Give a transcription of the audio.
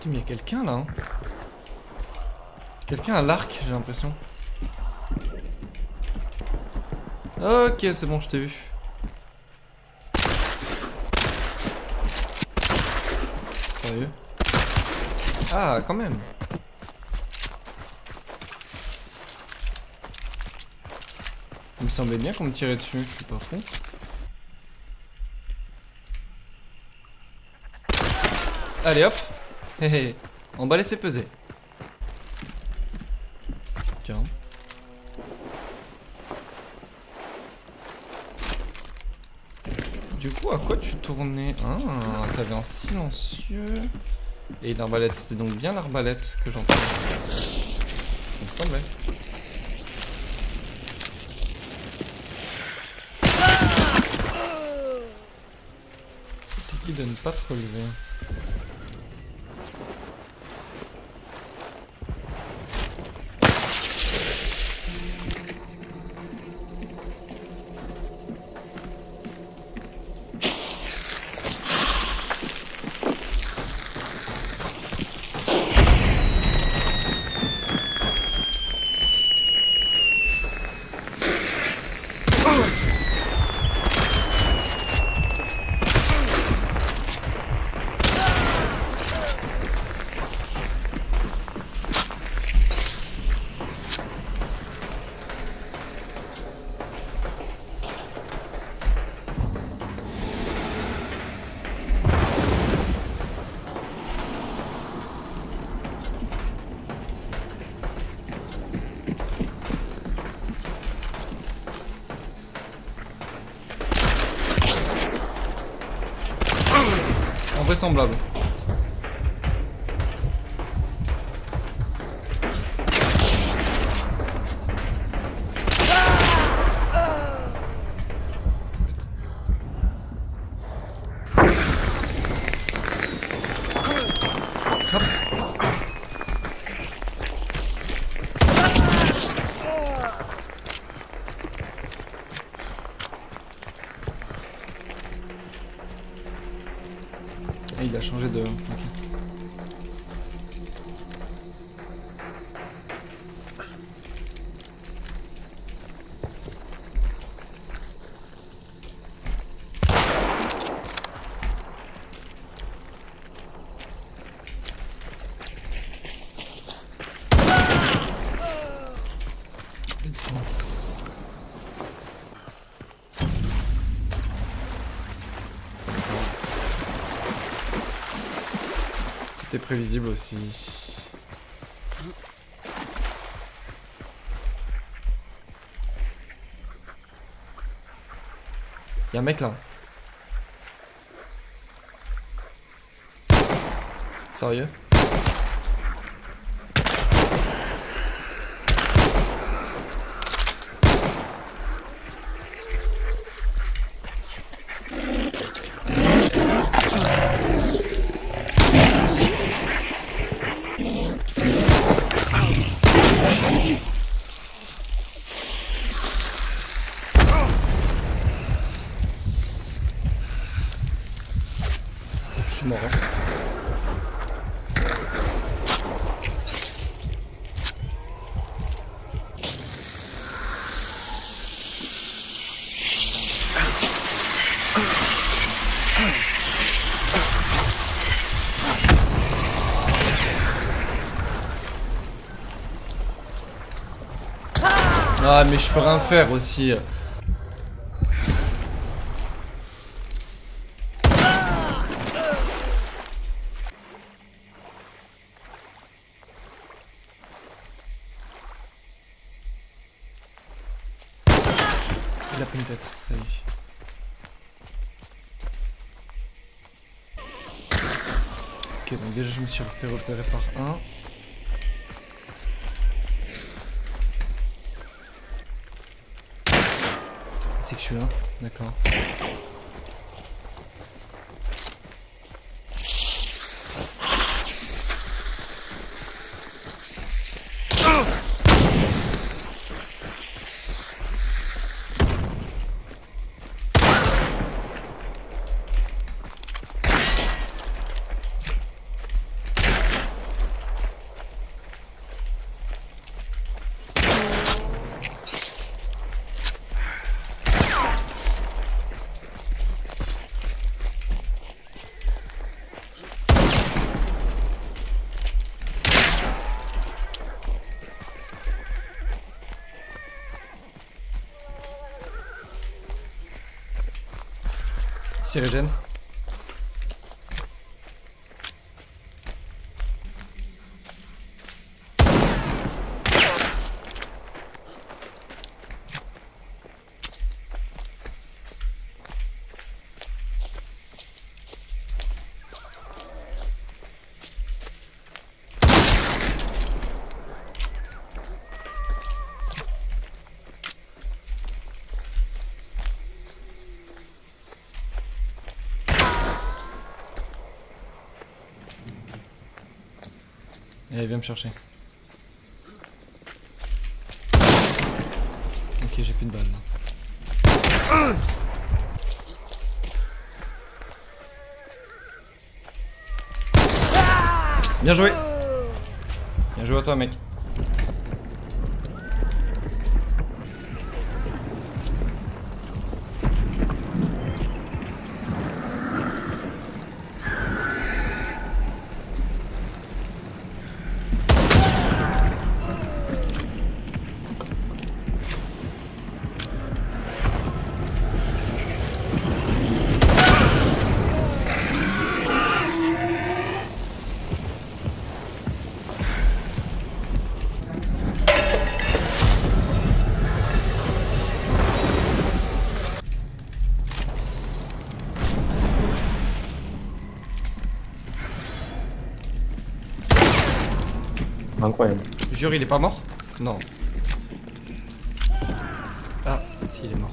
Putain, mais il y a quelqu'un là, hein. Quelqu'un à l'arc, j'ai l'impression. Ok, c'est bon, je t'ai vu. Sérieux? Ah, quand même. Il me semblait bien qu'on me tirait dessus, je suis pas fou. Allez hop, hey, on va laisser peser. Tiens. Du coup à quoi tu tournais? Ah, t'avais un silencieux et une arbalète, c'était donc bien l'arbalète que j'entends. C'est ce qui me semblait. C'était qui de ne pas te relever. Semblable. Changer de... C'était prévisible aussi. Y'a un mec là. Sérieux? Ah mais je peux rien faire aussi. Il a pris une tête, ça y est. Ok, donc déjà je me suis fait repérer par un. C'est que je suis là, d'accord. s'il régène. Allez, viens me chercher. Ok, j'ai plus de balles là. Bien joué. Bien joué à toi, mec. Incroyable. Jure, il est pas mort? Non. Ah, si, il est mort.